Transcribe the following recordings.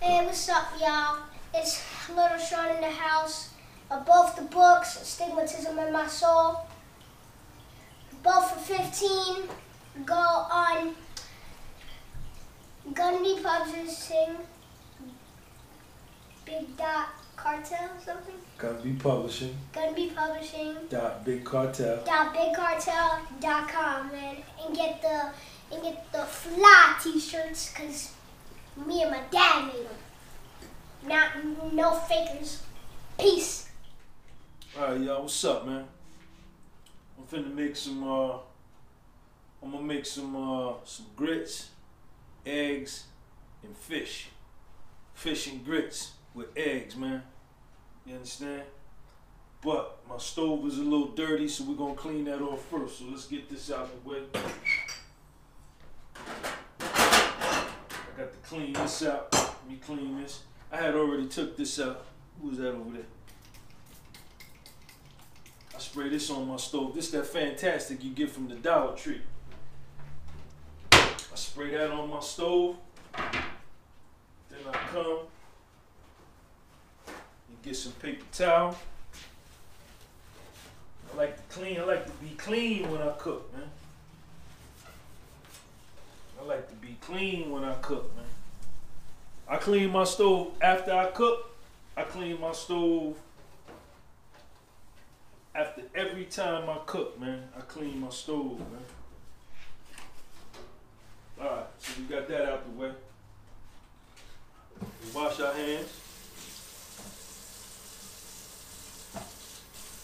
Hey, what's up, y'all? It's Little Sean in the house. Above the books, Stigmatism in My Soul. Both for 15, go on Gunby Publishing, Big Dot Cartel, something? Gunby Publishing. Gunby Publishing. .BigCartel.com, man. And get the fly t-shirts, cause me and my dad made them. Not no fakers. Peace. Alright, y'all, what's up, man? I'm finna make some I'm gonna make some grits, eggs, and fish. Fish and grits with eggs, man. You understand? But my stove is a little dirty, so we're gonna clean that off first. So let's get this out of the way. I got to clean this out. Let me clean this. I had already took this out. Who's that over there? I spray this on my stove. This is that fantastic you get from the Dollar Tree. I spray that on my stove. Then I come and get some paper towel. I like to clean. I like to be clean when I cook, man. I like to be clean when I cook, man. I clean my stove after I cook. I clean my stove after every time I cook, man. I clean my stove, man. All right, so we got that out the way. We wash our hands.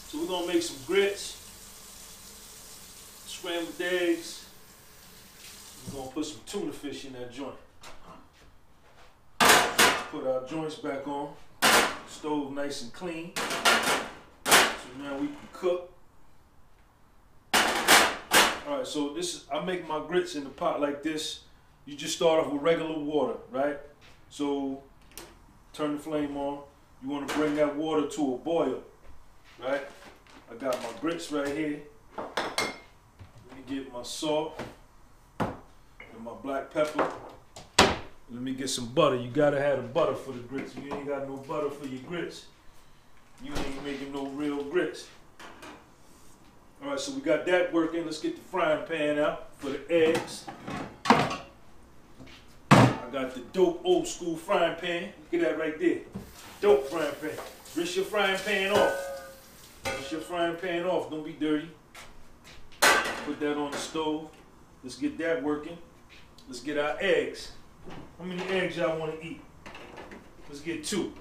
So we're gonna make some grits, scrambled eggs. We're gonna put some tuna fish in that joint. Put our joints back on. Stove nice and clean. So now we can cook. Alright, so this is, I make my grits in the pot like this. You just start off with regular water, right? So turn the flame on. You want to bring that water to a boil, right? I got my grits right here. Let me get my salt and my black pepper. Let me get some butter. You gotta have the butter for the grits. You ain't got no butter for your grits, you ain't making no real grits. All right, so we got that working. Let's get the frying pan out for the eggs. I got the dope old school frying pan. Look at that right there. Dope frying pan. Rinse your frying pan off. Rinse your frying pan off. Don't be dirty. Put that on the stove. Let's get that working. Let's get our eggs. How many eggs y'all want to eat? Let's get two.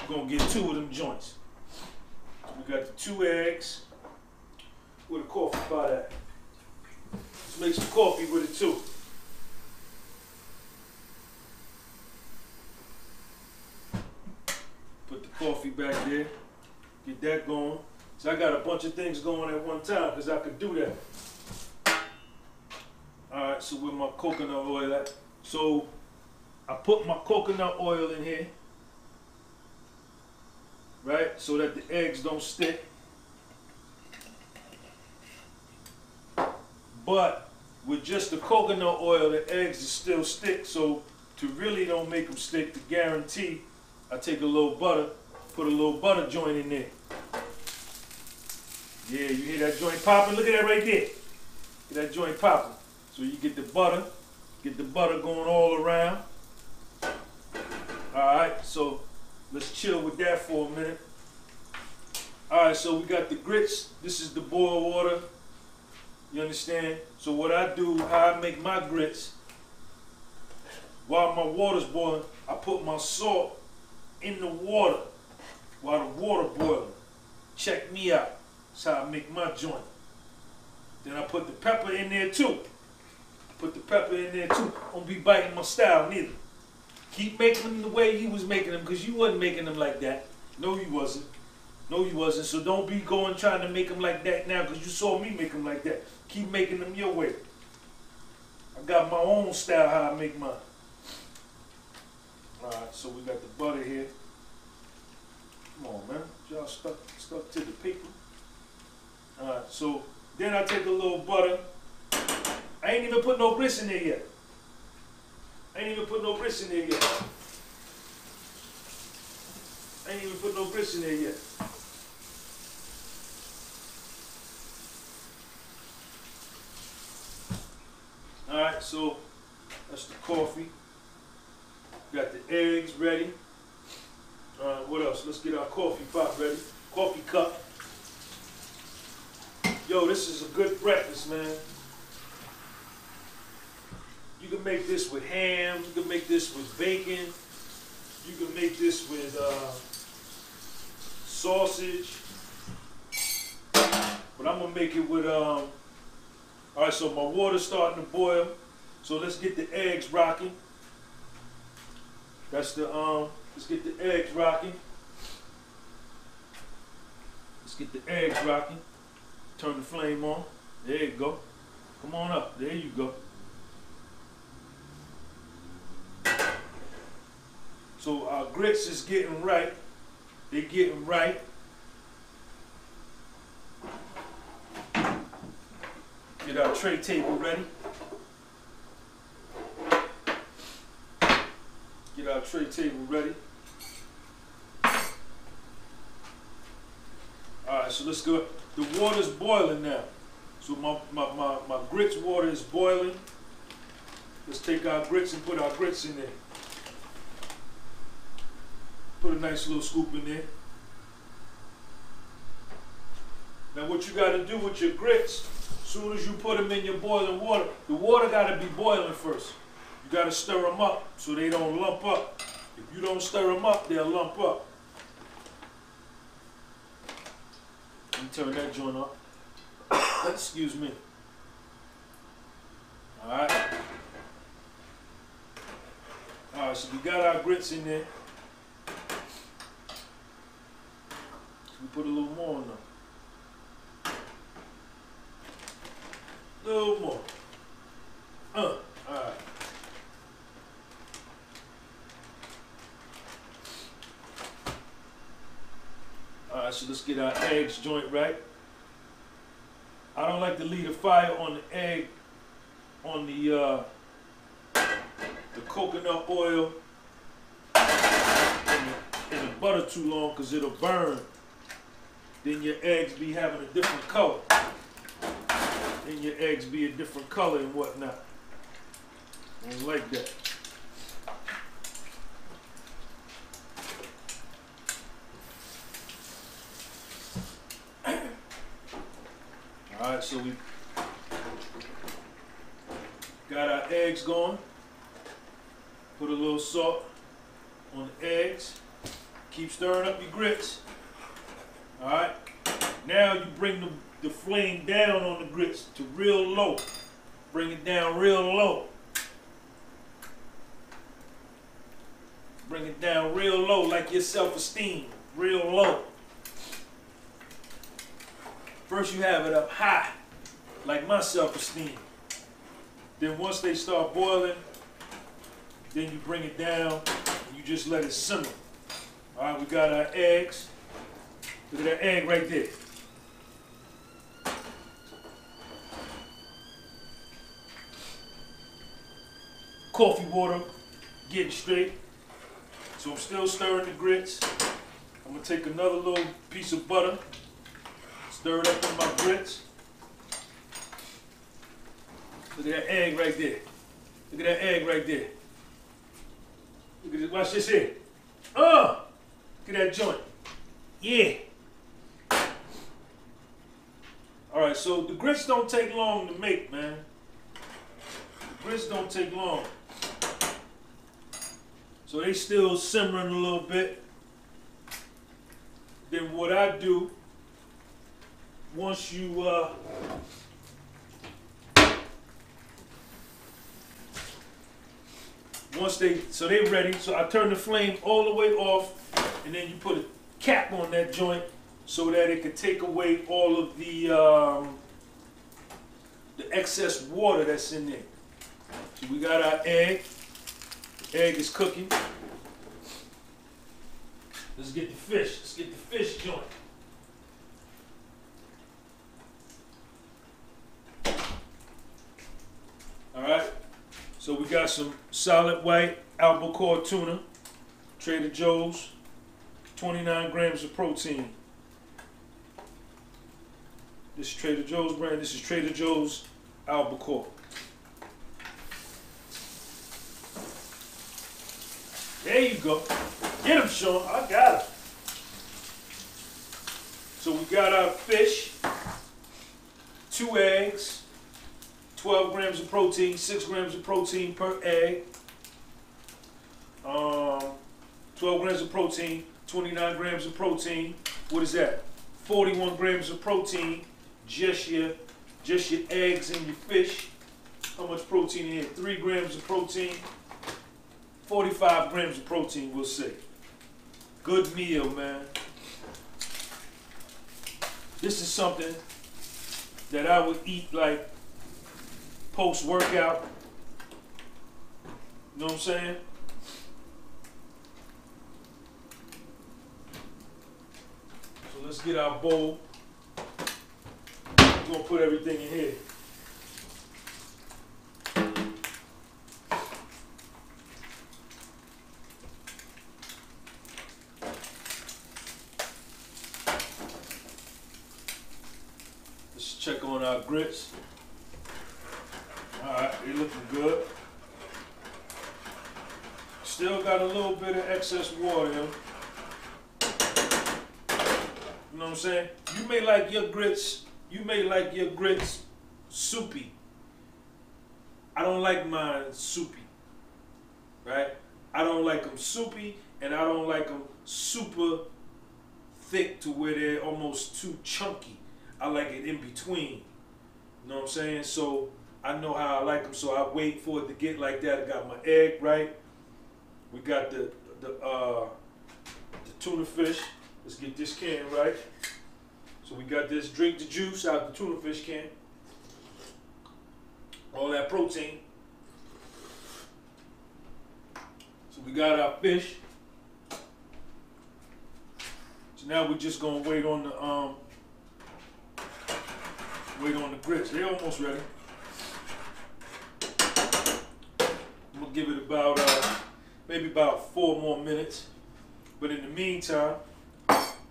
We're going to get two of them joints. We got the two eggs. Where the coffee pot at? Let's make some coffee with it too. Put the coffee back there. Get that going. So I got a bunch of things going at one time because I could do that. Alright, so with my coconut oil at? So I put my coconut oil in here, right, so that the eggs don't stick. But with just the coconut oil, the eggs will still stick. So to really don't make them stick, to guarantee, I take a little butter, put a little butter joint in there. Yeah, you hear that joint popping? Look at that right there. Get that joint popping. So you get the butter. Get the butter going all around. Alright, so let's chill with that for a minute. Alright, so we got the grits. This is the boiled water. You understand? So what I do, how I make my grits, while my water's boiling, I put my salt in the water while the water boiling. Check me out. That's how I make my joint. Then I put the pepper in there too. Put the pepper in there too. Don't be biting my style neither. Keep making them the way he was making them, because you wasn't making them like that. No, you wasn't. No, you wasn't. So don't be going trying to make them like that now, because you saw me make them like that. Keep making them your way. I got my own style how I make mine. All right, so we got the butter here. Come on, man. Y'all stuck to the paper. All right, so then I take a little butter. I ain't even put no grits in there yet. fish in there yet. Alright, so that's the coffee. Got the eggs ready. Alright, what else? Let's get our coffee pot ready. Coffee cup. Yo, this is a good breakfast, man. You can make this with ham. You can make this with bacon. You can make this with sausage. But I'm going to make it with... All right, so my water's starting to boil. So let's get the eggs rocking. That's the... let's get the eggs rocking. Let's get the eggs rocking. Turn the flame on. There you go. Come on up. There you go. So our grits is getting right. They're getting right. Get our tray table ready. Get our tray table ready. Alright, so let's go. The water's boiling now. So my grits water is boiling. Let's take our grits and put our grits in there. Put a nice little scoop in there. Now what you gotta do with your grits, as soon as you put them in your boiling water, the water gotta be boiling first. You gotta stir them up so they don't lump up. If you don't stir them up, they'll lump up. Let me turn that joint up. Excuse me. Alright. Alright, so we got our grits in there. We put a little more on them. A little more. Alright. Alright, so let's get our eggs joint right. I don't like to leave the fire on the egg, on the coconut oil and the butter too long because it'll burn. Then your eggs be having a different color. Then your eggs be a different color and whatnot. I don't like that. Alright, so we got our eggs going. Put a little salt on the eggs. Keep stirring up your grits. Alright, now you bring the flame down on the grits to real low. Bring it down real low. Bring it down real low, like your self-esteem, real low. First you have it up high, like my self-esteem. Then once they start boiling, then you bring it down and you just let it simmer. Alright, we got our eggs. Look at that egg right there. Coffee water getting straight. So I'm still stirring the grits. I'm gonna take another little piece of butter, stir it up in my grits. Look at that egg right there. Look at that egg right there. Look at this, watch this here. Look at that joint. Yeah. Alright, so the grits don't take long to make, man. The grits don't take long. So they still simmering a little bit. Then what I do, once you so they ready, so I turn the flame all the way off, and then you put a cap on that joint, so that it can take away all of the excess water that's in there. So we got our egg. The egg is cooking. Let's get the fish. Let's get the fish joint. All right. So we got some solid white albacore tuna, Trader Joe's, 29 grams of protein. This is Trader Joe's brand. This is Trader Joe's Albacore. There you go. Get him, Sean. I got him. So we got our fish, 2 eggs, 12 grams of protein, 6 grams of protein per egg. 12 grams of protein, 29 grams of protein. What is that? 41 grams of protein. Just your eggs and your fish. How much protein in here? 3 grams of protein. 45 grams of protein, we'll say. Good meal, man. This is something that I would eat like post-workout. You know what I'm saying? So let's get our bowl. We're gonna put everything in here. Check on our grits. Alright, they're looking good. Still got a little bit of excess water. You know what I'm saying? You may like your grits, soupy. I don't like mine soupy. Right? I don't like them soupy, and I don't like them super thick to where they're almost too chunky. I like it in between, you know what I'm saying? So I know how I like them, so I wait for it to get like that. I got my egg, right? We got the tuna fish. Let's get this can, right? So we got this, drink the juice out of the tuna fish can. All that protein. So we got our fish. So now we're just gonna wait on the, grits. They're almost ready. I'm gonna give it about maybe about 4 more minutes. But in the meantime,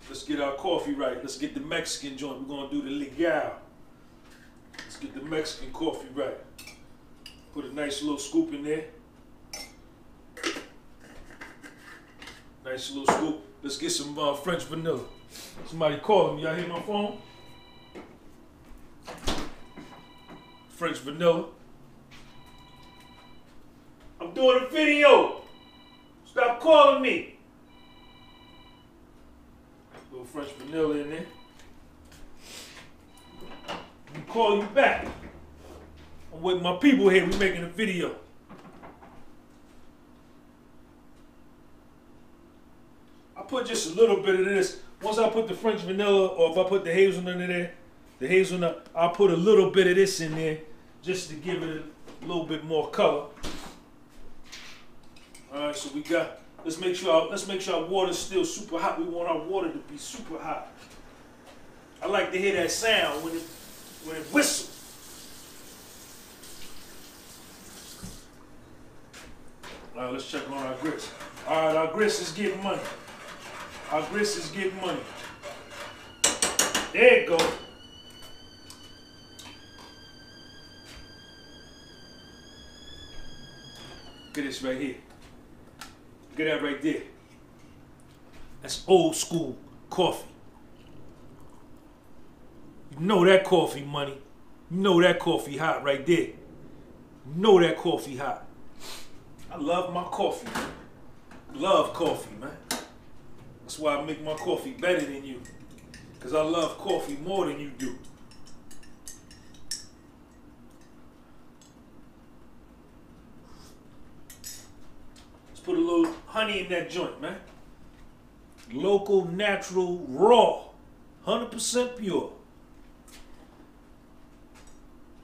let's get our coffee right. Let's get the Mexican joint. We're gonna do the legal. Let's get the Mexican coffee right. Put a nice little scoop in there. Nice little scoop. Let's get some French vanilla. Somebody called me. Y'all hear my phone? French vanilla. I'm doing a video. Stop calling me. A little French vanilla in there. I'm calling you back. I'm with my people here. We're making a video. I put just a little bit of this. Once I put the French vanilla, or if I put the hazelnut in there, I'll put a little bit of this in there just to give it a little bit more color. Alright, so we got, let's make sure our water's still super hot. We want our water to be super hot. I like to hear that sound when it whistles. Alright, let's check on our grits. Alright, our grits is getting money. Our grits is getting money. There it goes. Look at this right here. Look at that right there. That's old school coffee. You know that coffee money. You know that coffee hot right there. You know that coffee hot. I love my coffee. Love coffee, man. That's why I make my coffee better than you. Because I love coffee more than you do. Put a little honey in that joint, man. Local, natural, raw, 100% pure.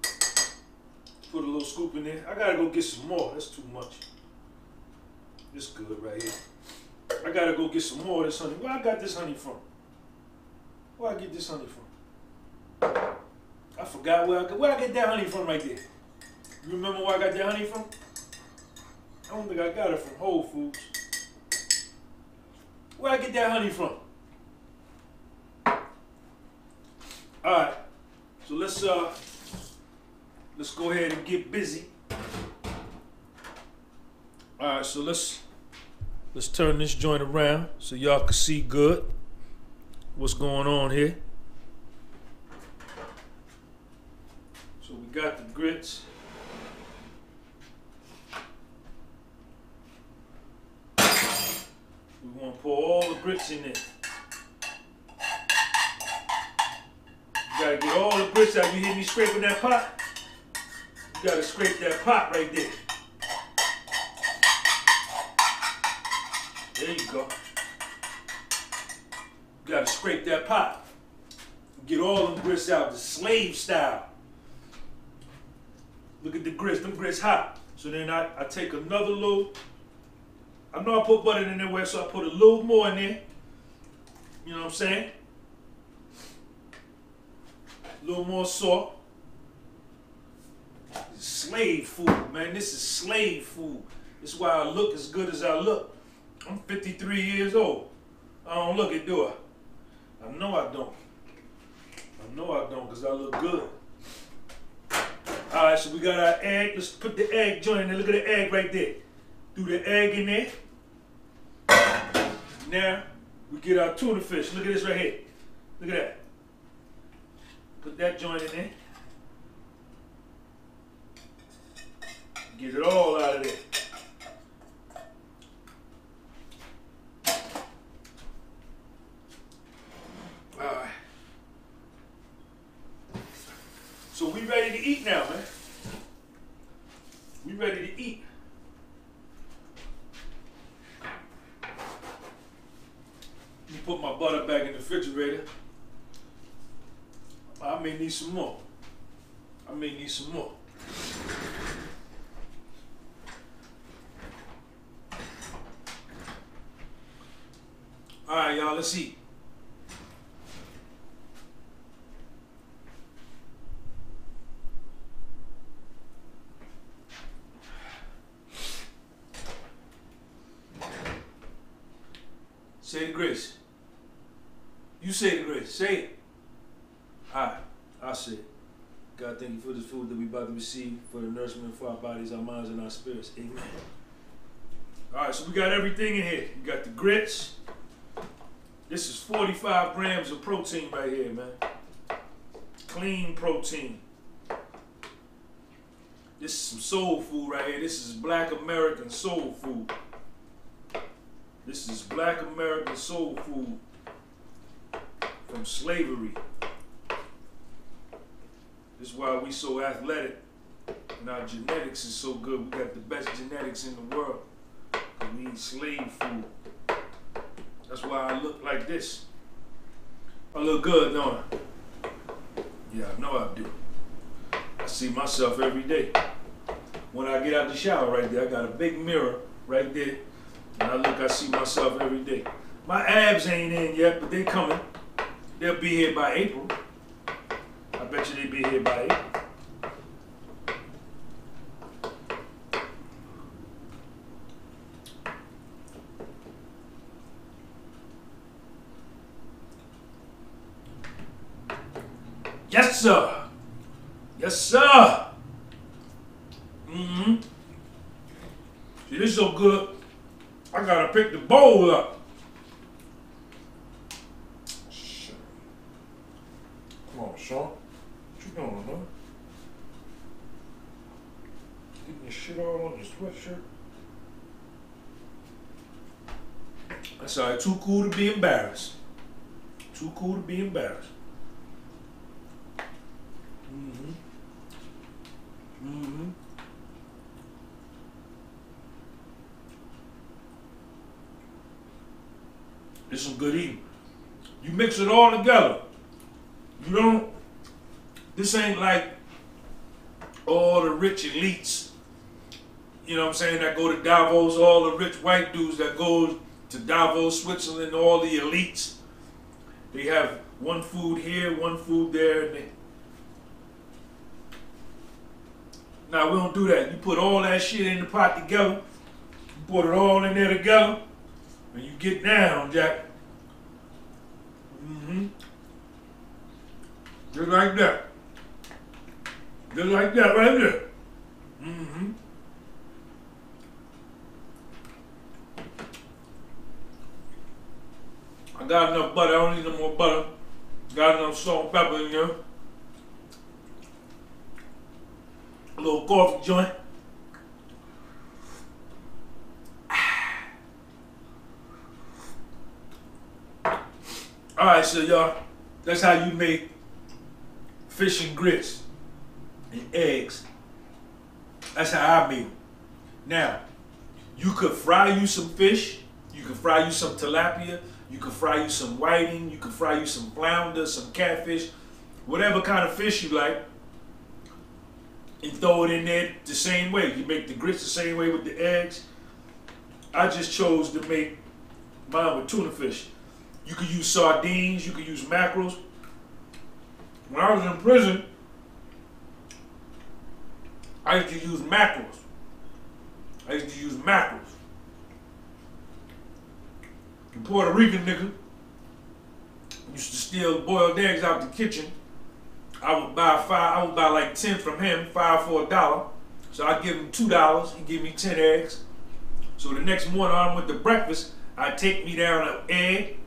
Put a little scoop in there. I gotta go get some more. That's too much. It's good right here. I gotta go get some more of this honey. Where I got this honey from? Where I get this honey from? I forgot where I get that honey from right there. You remember where I got that honey from? I don't think I got it from Whole Foods. Where I get that honey from? Alright, so let's go ahead and get busy. Alright, so let's turn this joint around so y'all can see good what's going on here. So we got the grits. We want to pour all the grits in there. You got to get all the grits out. You hear me scraping that pot? You got to scrape that pot right there. There you go. You got to scrape that pot. Get all the grits out, the slave style. Look at the grits. Them grits hot. So then I take another little. I know I put butter in there, so I put a little more in there. You know what I'm saying? A little more salt. Slave food, man. This is slave food. This is why I look as good as I look. I'm 53 years old. I don't look it, do I? I know I don't. I know I don't, because I look good. All right, so we got our egg. Let's put the egg joint in there. Look at the egg right there. Threw the egg in there. Now, we get our tuna fish. Look at this right here. Look at that. Put that joint in there. Get it all out of there. All right. So we ready to eat now, man. We ready to eat. Let me put my butter back in the refrigerator. I may need some more. I may need some more. All right, y'all, let's eat. Say the grace. You say the grace. Say it. All right. I say it. God, thank you for this food that we about to receive, for the nourishment for our bodies, our minds, and our spirits. Amen. All right, so we got everything in here. We got the grits. This is 45 grams of protein right here, man. Clean protein. This is some soul food right here. This is Black American soul food. This is Black American soul food from slavery. This is why we so athletic and our genetics is so good. We got the best genetics in the world. We eat slave food. That's why I look like this. I look good, don't I? Yeah, I know I do. I see myself every day. When I get out the shower right there, I got a big mirror right there. And I see myself every day. My abs ain't in yet, but they coming. They'll be here by April. I bet you they'll be here by April. Yes, sir. Yes, sir. Mm-hmm. See, this is so good. I gotta pick the bowl up. Shit. Come on, Sean. What you doing, huh? Getting your shit all on your sweatshirt. That's all right. Too cool to be embarrassed. Too cool to be embarrassed. Mm-hmm. Mm-hmm. It's some good eating. You mix it all together. You don't, this ain't like all the rich elites, you know what I'm saying, that go to Davos, all the rich white dudes that go to Davos, Switzerland, all the elites. They have one food here, one food there, and there. Now, we don't do that. You put all that shit in the pot together, you put it all in there together, When you get down, Jack. Mm-hmm. Just like that. Just like that right there. Mm-hmm. I got enough butter. I don't need no more butter. Got enough salt and pepper in there. A little coffee joint. Alright, so y'all, that's how you make fish and grits and eggs. That's how I make them. Now, you could fry you some fish. You could fry you some tilapia. You could fry you some whiting. You could fry you some flounder, some catfish, whatever kind of fish you like. And throw it in there the same way. You make the grits the same way with the eggs. I just chose to make mine with tuna fish. You could use sardines. You could use mackerels. When I was in prison, I used to use mackerels. The Puerto Rican nigga used to steal boiled eggs out the kitchen. I would buy like 10 from him, 5 for $1. So I'd give him $2, he'd give me 10 eggs. So the next morning I went to breakfast, I'd take me down an egg,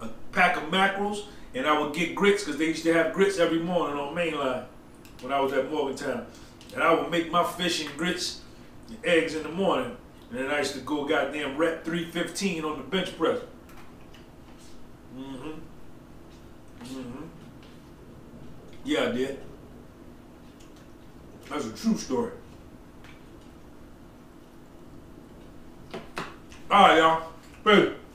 a pack of mackerels, and I would get grits, because they used to have grits every morning on Mainline when I was at Morgantown. And I would make my fish and grits and eggs in the morning. And then I used to go goddamn rep 315 on the bench press. Mm-hmm. Mm-hmm. Yeah, I did. That's a true story. All right, y'all. Peace.